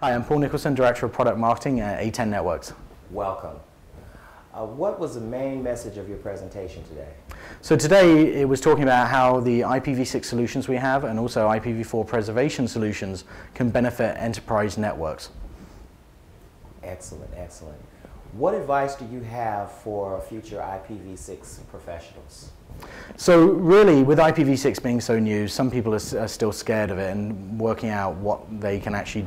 Hi, I'm Paul Nicholson, Director of Product Marketing at A10 Networks. Welcome. What was the main message of your presentation today? So today it was talking about how the IPv6 solutions we have and also IPv4 preservation solutions can benefit enterprise networks. Excellent, excellent. What advice do you have for future IPv6 professionals? So really, with IPv6 being so new, some people are still scared of it and working out what they can actually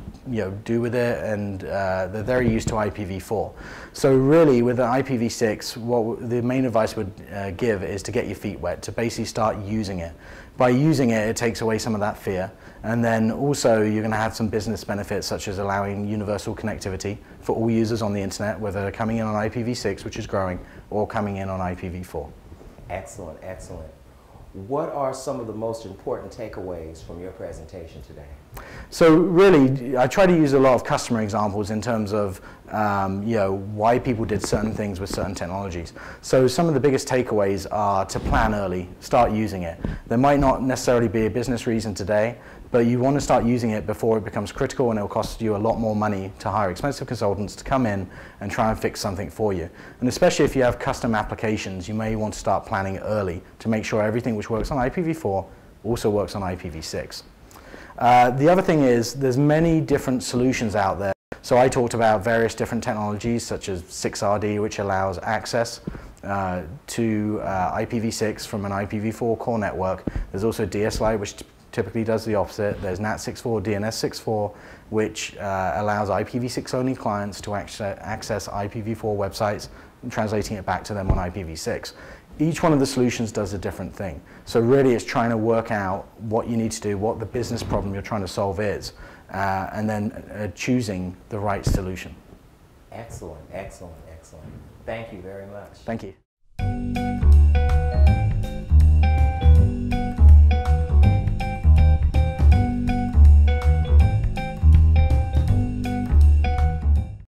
do with it, and they're very used to IPv4. So really, with IPv6, what the main advice would give is to get your feet wet, to basically start using it. By using it, it takes away some of that fear, and then also you're going to have some business benefits, such as allowing universal connectivity for all users on the internet, whether they're coming in on IPv6, which is growing, or coming in on IPv4. Excellent, excellent. What are some of the most important takeaways from your presentation today? So really, I try to use a lot of customer examples in terms of why people did certain things with certain technologies. So some of the biggest takeaways are to plan early, start using it. There might not necessarily be a business reason today, but you want to start using it before it becomes critical and it will cost you a lot more money to hire expensive consultants to come in and try and fix something for you. And especially if you have custom applications, you may want to start planning early to make sure everything which works on IPv4 also works on IPv6. The other thing is there's many different solutions out there. So I talked about various different technologies such as 6RD, which allows access to IPv6 from an IPv4 core network. There's also DSLite, which typically does the opposite. There's NAT64, DNS64, which allows IPv6 only clients to access IPv4 websites and translating it back to them on IPv6. Each one of the solutions does a different thing. So really it's trying to work out what you need to do, what the business problem you're trying to solve is, and then choosing the right solution. Excellent, excellent, excellent. Thank you very much. Thank you.